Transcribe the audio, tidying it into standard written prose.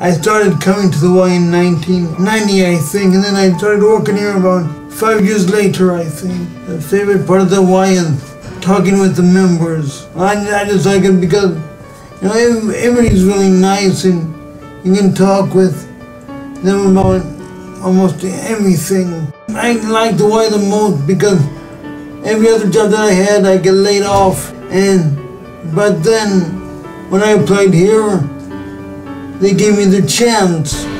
I started coming to the Y in 1990, I think, and then I started working here about 5 years later, I think. The favorite part of the Y is talking with the members. I just like it because, you know, everybody's really nice and you can talk with them about almost everything. I like the Y the most because every other job that I had, I get laid off. But then, when I played here, they gave me the chance.